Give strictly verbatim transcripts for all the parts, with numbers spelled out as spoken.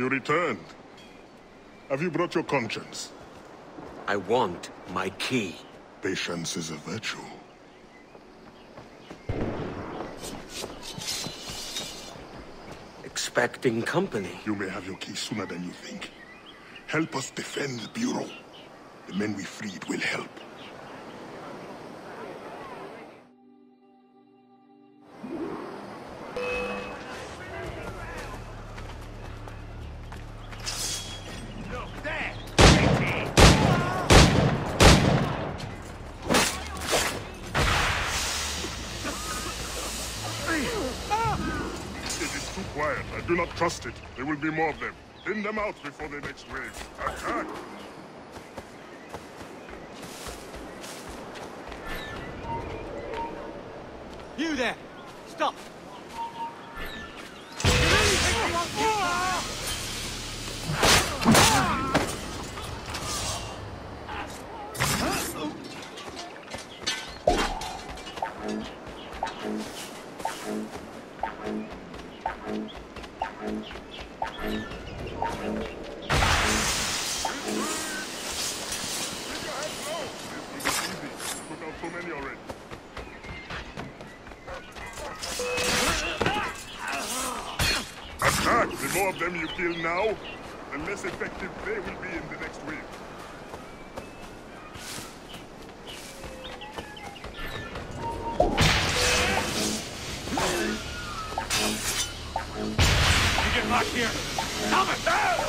You returned. Have you brought your conscience? I want my key. Patience is a virtue. Expecting company. You may have your key sooner than you think. Help us defend the Bureau. The men we freed will help. Do not trust it. There will be more of them. Thin them out before the next wave. Attack! You there! Stop! The more of them you kill now, the less effective they will be in the next wave. You get locked here! Stop it! Ah!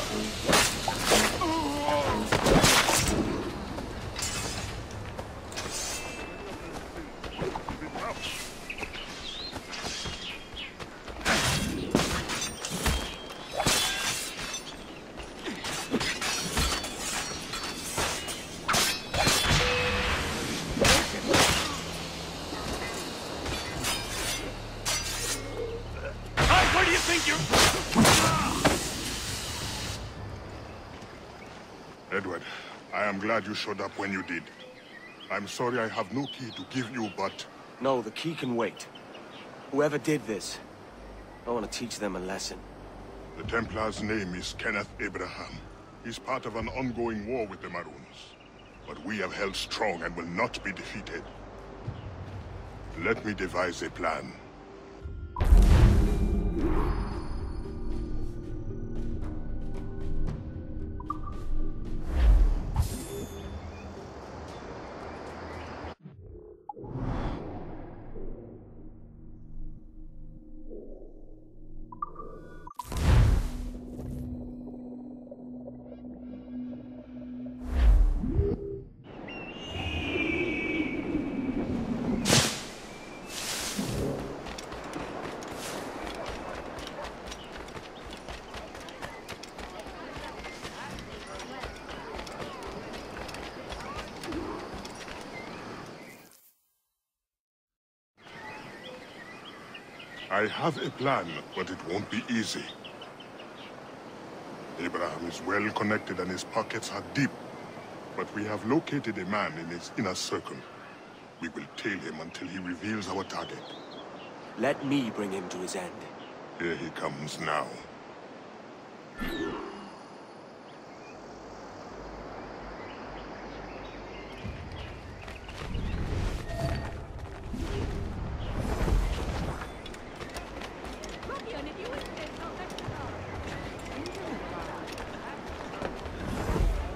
Edward, I am glad you showed up when you did. I'm sorry I have no key to give you, but... No, the key can wait. Whoever did this, I want to teach them a lesson. The Templar's name is Kenneth Abraham. He's part of an ongoing war with the Maroons. But we have held strong and will not be defeated. Let me devise a plan. I have a plan, but it won't be easy. Abraham is well connected and his pockets are deep, but we have located a man in his inner circle. We will tail him until he reveals our target. Let me bring him to his end. Here he comes now.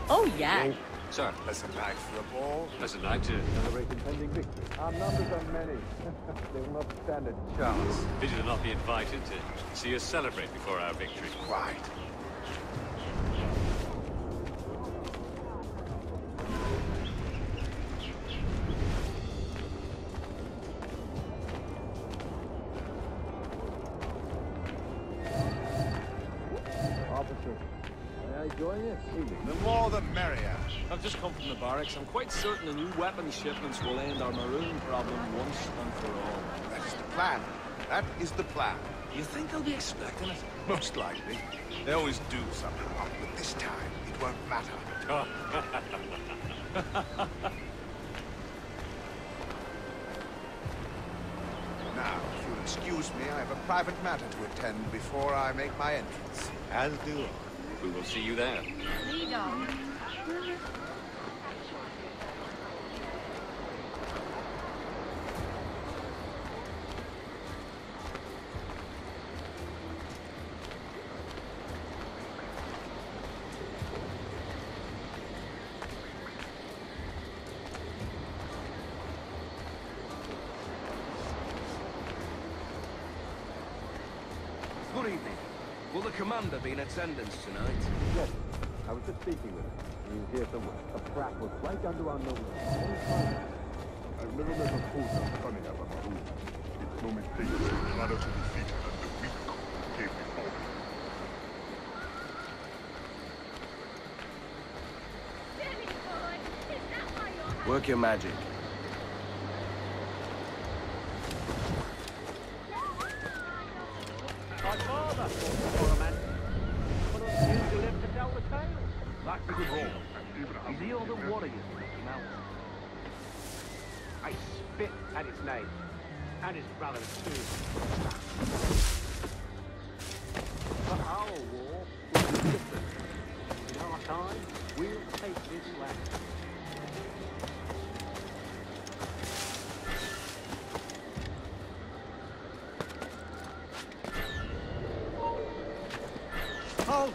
Oh, yeah. Sir, that's a night for a ball. That's a night to celebrate impending victory. Our numbers are many. They will not stand a chance. Vision will not be invited to see us celebrate before our victory. Right. The more the merrier. I've just come from the barracks. I'm quite certain the new weapon shipments will end our maroon problem once and for all. That is the plan. That is the plan. You think they'll be expecting it? Most likely. They always do somehow, but this time it won't matter. Now, if you'll excuse me, I have a private matter to attend before I make my entrance. As do I. We will see you there. We don't. Good evening. Will the commander be in attendance tonight? Yes. I was just speaking with him. He was here somewhere. A crack was right under our noses. I've never met a fool so funny as a Maroon. It's no mistake that the ladder to defeat and the weak came before me. Silly boy! Is that why you're Work your magic. And his brother too. But our war will be different. In our time, we'll take this land. Hold!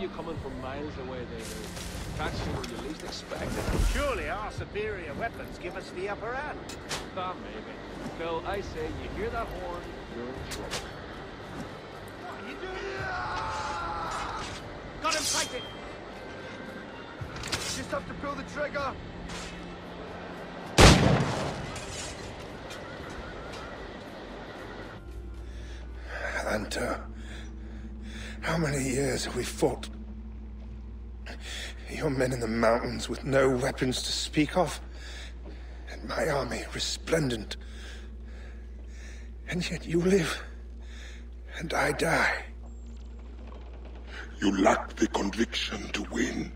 You coming from miles away there. That's where you least expect it. Surely our superior weapons give us the upper hand. That maybe. Phil, I say you hear that horn, you're in trouble. What are you doing? Got him fighting! Just have to pull the trigger! And uh... how many years have we fought? Your men in the mountains with no weapons to speak of, and my army resplendent. And yet you live, and I die. You lack the conviction to win.